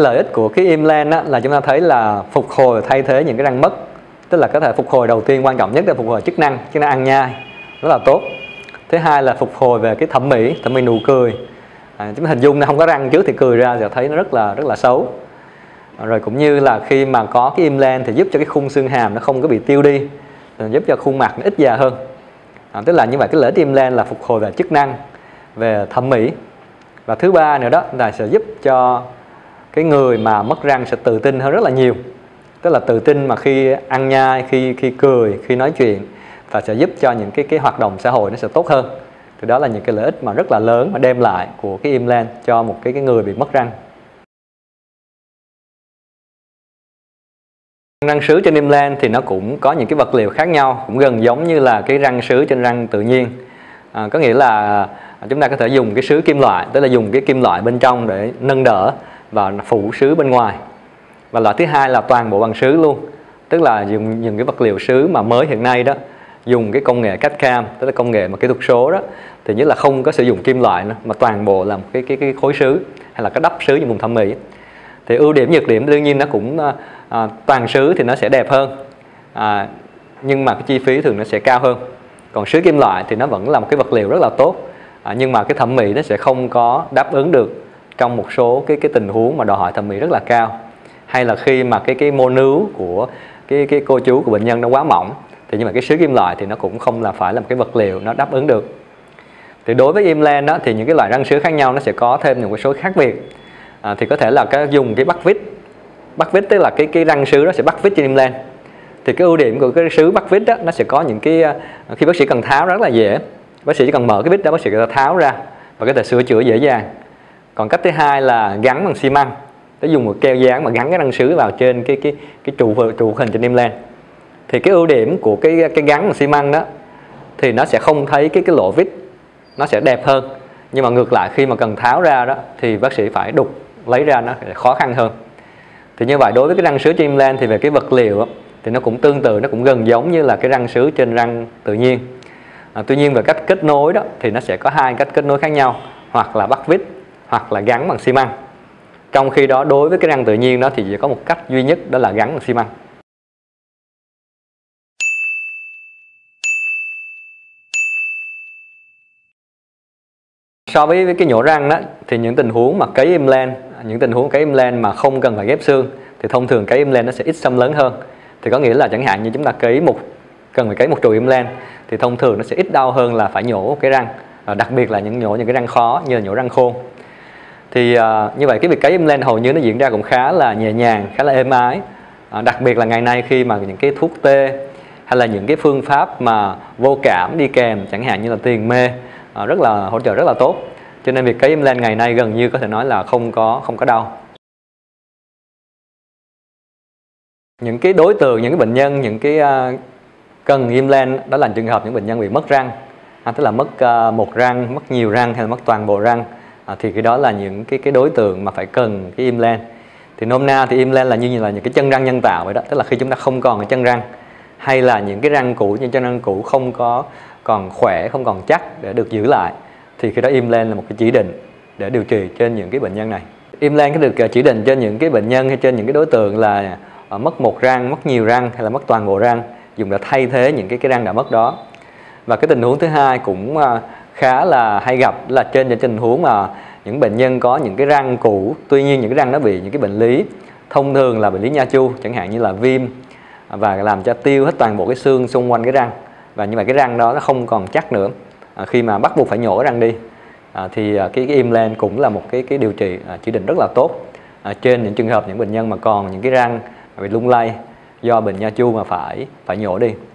lợi ích của cái implant á, là chúng ta thấy là phục hồi thay thế những cái răng mất, tức là có thể phục hồi đầu tiên quan trọng nhất là phục hồi chức năng ăn nhai rất là tốt. Thứ hai là phục hồi về cái thẩm mỹ nụ cười. Chúng ta hình dung là không có răng trước thì cười ra sẽ thấy nó rất là xấu. Rồi cũng như là khi mà có cái implant thì giúp cho cái khung xương hàm nó không có bị tiêu đi, giúp cho khuôn mặt nó ít già hơn. Tức là như vậy cái lợi ích implant là phục hồi về chức năng, về thẩm mỹ. Và thứ ba nữa đó là sẽ giúp cho cái người mà mất răng sẽ tự tin hơn rất là nhiều. Tức là tự tin mà khi ăn nhai, khi cười, khi nói chuyện, và sẽ giúp cho những cái hoạt động xã hội nó sẽ tốt hơn. Thì đó là những cái lợi ích mà rất là lớn mà đem lại của cái implant cho một cái người bị mất răng. Răng sứ trên implant thì nó cũng có những cái vật liệu khác nhau, cũng gần giống như là cái răng sứ trên răng tự nhiên. Có nghĩa là chúng ta có thể dùng cái sứ kim loại, tức là dùng cái kim loại bên trong để nâng đỡ và phủ sứ bên ngoài. Và loại thứ hai là toàn bộ bằng sứ luôn, tức là dùng những cái vật liệu sứ mà mới hiện nay đó, dùng cái công nghệ CAD/CAM, tức là công nghệ mà kỹ thuật số đó, thì nhất là không có sử dụng kim loại nữa, mà toàn bộ là một cái khối sứ hay là cái đắp sứ như vùng thẩm mỹ. Thì ưu điểm nhược điểm đương nhiên nó cũng toàn sứ thì nó sẽ đẹp hơn, nhưng mà cái chi phí thường nó sẽ cao hơn. Còn sứ kim loại thì nó vẫn là một cái vật liệu rất là tốt, nhưng mà cái thẩm mỹ nó sẽ không có đáp ứng được trong một số cái tình huống mà đòi hỏi thẩm mỹ rất là cao, hay là khi mà cái mô nướu của cái cô chú của bệnh nhân nó quá mỏng. Thì nhưng mà cái sứ kim loại thì nó cũng không là phải là một cái vật liệu nó đáp ứng được. Thì đối với implant đó thì những cái loại răng sứ khác nhau nó sẽ có thêm những cái số khác biệt. Thì có thể là dùng cái bắt vít, tức là cái răng sứ nó sẽ bắt vít trên implant. Thì cái ưu điểm của cái sứ bắt vít đó, nó sẽ có những cái khi bác sĩ cần tháo rất là dễ, bác sĩ chỉ cần mở cái vít đó, bác sĩ có thể tháo ra và có thể sửa chữa dễ dàng. Còn cách thứ hai là gắn bằng xi măng, để dùng một keo dán mà gắn cái răng sứ vào trên cái trụ hình trên implant. Thì cái ưu điểm của cái gắn bằng xi măng đó thì nó sẽ không thấy cái lỗ vít, nó sẽ đẹp hơn. Nhưng mà ngược lại khi mà cần tháo ra đó thì bác sĩ phải đục lấy ra nó khó khăn hơn. Thì như vậy đối với cái răng sứ trên implant thì về cái vật liệu thì nó cũng tương tự, nó cũng gần giống như là cái răng sứ trên răng tự nhiên. Tuy nhiên về cách kết nối đó thì nó sẽ có hai cách kết nối khác nhau, hoặc là bắt vít hoặc là gắn bằng xi măng. Trong khi đó đối với cái răng tự nhiên đó thì chỉ có một cách duy nhất, đó là gắn bằng xi măng. So với cái nhổ răng đó thì những tình huống mà cấy implant mà không cần phải ghép xương thì thông thường cấy implant nó sẽ ít xâm lấn hơn. Thì có nghĩa là chẳng hạn như chúng ta cần phải cấy một trụ implant thì thông thường nó sẽ ít đau hơn là phải nhổ cái răng, đặc biệt là những cái răng khó như là nhổ răng khôn. Thì như vậy cái việc cấy implant hầu như nó diễn ra cũng khá là nhẹ nhàng, khá là êm ái. Đặc biệt là ngày nay khi mà những cái thuốc tê hay là những cái phương pháp mà vô cảm đi kèm, chẳng hạn như là tiền mê, rất là hỗ trợ rất là tốt, cho nên việc cấy implant ngày nay gần như có thể nói là không có đau. Những cái đối tượng, những cái bệnh nhân, những cái cần implant đó là trường hợp những bệnh nhân bị mất răng, tức là mất một răng, mất nhiều răng hay là mất toàn bộ răng, thì cái đó là những cái đối tượng mà phải cần cái implant. Thì nôm na thì implant là như là những cái chân răng nhân tạo vậy đó, tức là khi chúng ta không còn cái chân răng hay là những cái răng cũ, những chân răng cũ không có còn khỏe, không còn chắc để được giữ lại, thì khi đó implant là một cái chỉ định để điều trị trên những cái bệnh nhân này. Implant có được chỉ định trên những cái bệnh nhân hay trên những cái đối tượng là mất một răng, mất nhiều răng hay là mất toàn bộ răng, dùng để thay thế những cái răng đã mất đó. Và cái tình huống thứ hai cũng khá là hay gặp là trên những tình huống mà những bệnh nhân có những cái răng cũ, tuy nhiên những cái răng nó bị những cái bệnh lý, thông thường là bệnh lý nha chu, chẳng hạn như là viêm và làm cho tiêu hết toàn bộ cái xương xung quanh cái răng. Và như vậy cái răng đó nó không còn chắc nữa, khi mà bắt buộc phải nhổ răng đi, thì cái implant cũng là một cái điều trị chỉ định rất là tốt trên những trường hợp những bệnh nhân mà còn những cái răng bị lung lay do bệnh nha chu mà phải nhổ đi.